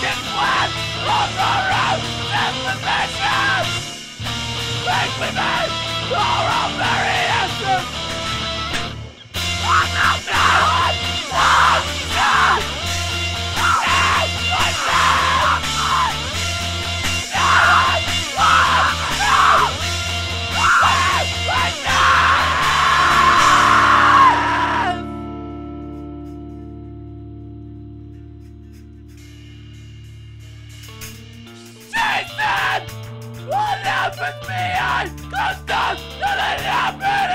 Sergeant One of the road of the business! Think we made all our very essence! What happened to me? I just don't know that happened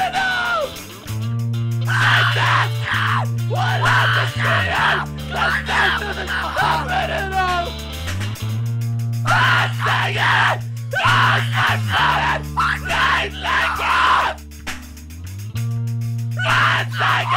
at all! Satan! What happened to me? I just don't know that happened at all! Satan! Oh, my God! Night like God! Satan! Oh, my God! Night like God!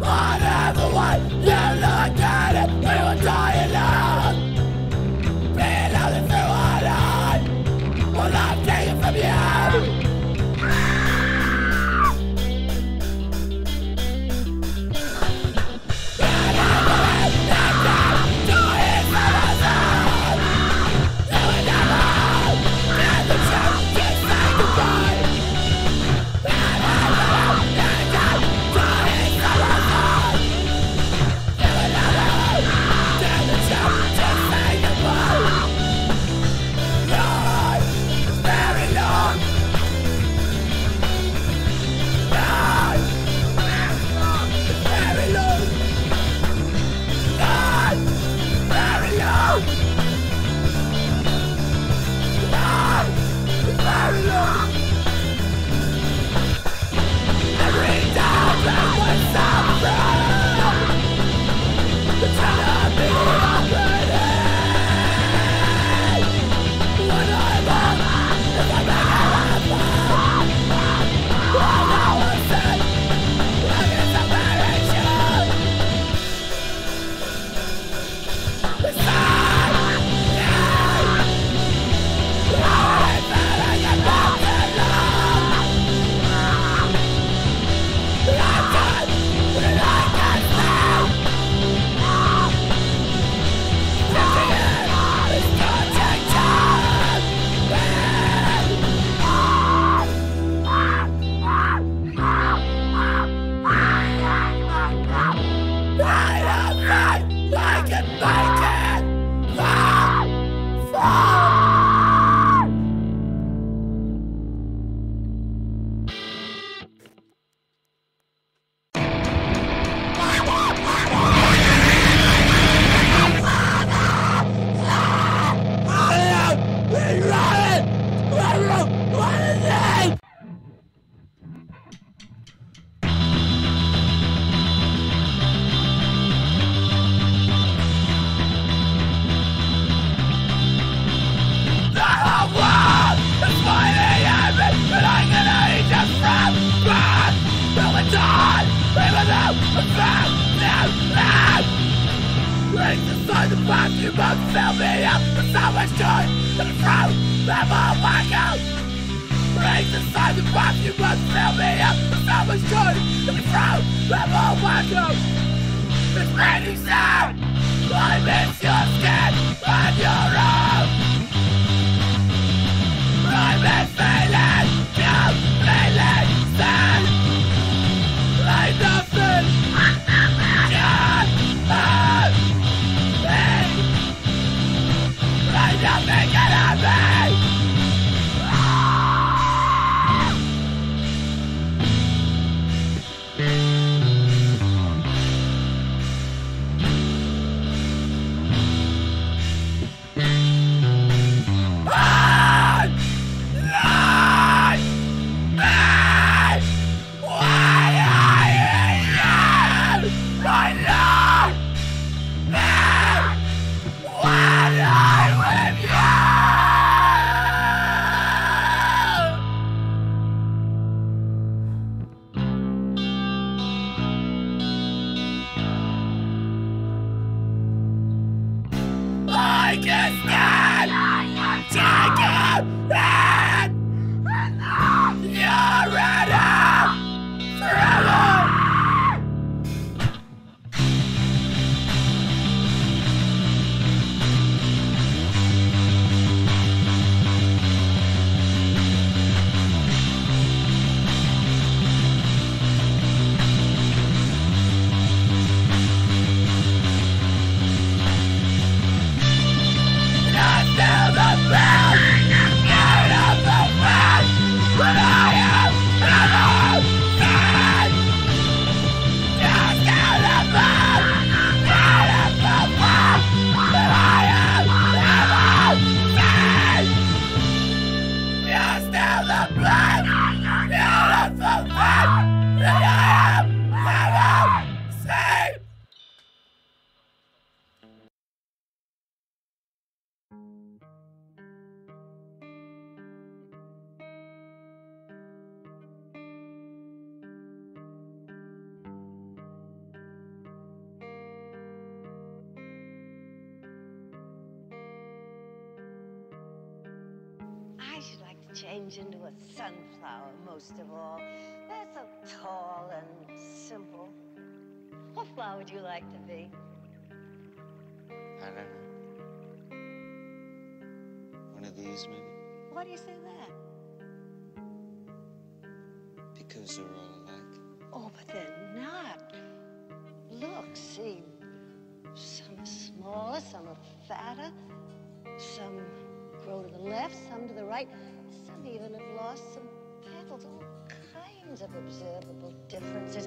Whatever way you look at it, we will die alone. Feel only through our eye, will not take it from you. Whatever way you look, do it for us all. Do it never, let the truth just say goodbye. I'm the man you must fill me up with so much joy that from them all my God. Please, I'm the man you must fill me up with so much joy that from them all my God. It's raining sound, I miss your skin and your arms. I miss feeling your feeling sad. I nothing can happen. I should like to change into a sunflower most of all. They're so tall and simple. What flower would you like to be? I don't know. One of these, maybe? Why do you say that? Because they're all alike. Oh, but they're not. Look, see. Some are smaller, some are fatter, some grow to the left, some to the right. Some even have lost some petals. All kinds of observable differences.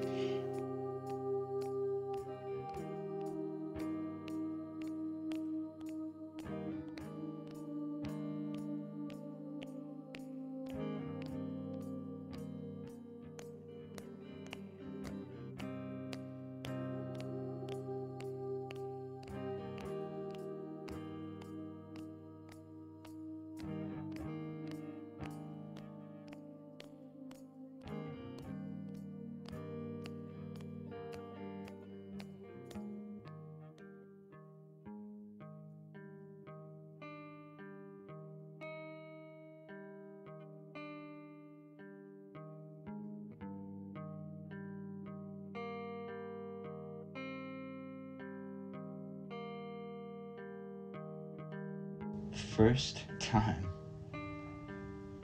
First time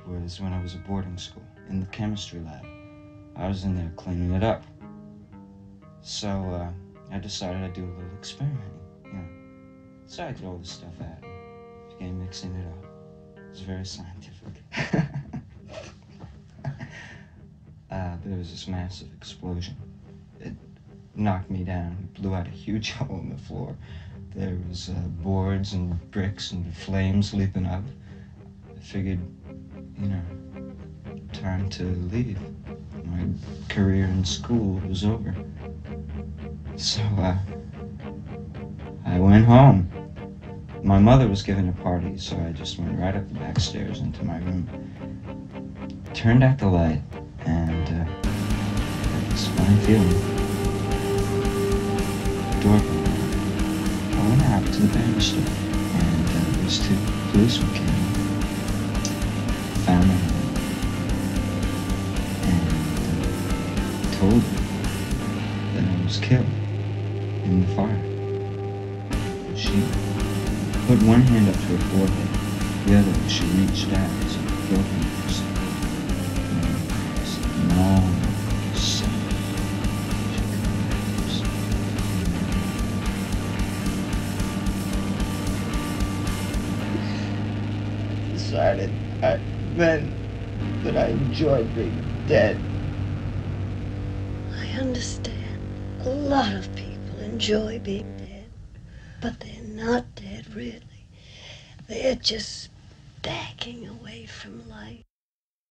was when I was at boarding school in the chemistry lab. I was in there cleaning it up. So I decided I'd do a little experimenting, you know. So I did all this stuff out and began mixing it up. It was very scientific. There was this massive explosion. It knocked me down, blew out a huge hole in the floor. There was boards and bricks and flames leaping up. I figured, you know, time to leave. My career in school was over. So I went home. My mother was giving a party, so I just went right up the back stairs into my room. Turned out the light, and it was a funny feeling. Door open. Out. to the Bannister, and these two policemen came up, found him, and told her that I was killed in the fire. She put one hand up to her forehead, the other one she reached out and she killed him. Decided then that I enjoyed being dead. I understand. A lot of people enjoy being dead, but they're not dead really. They're just backing away from life.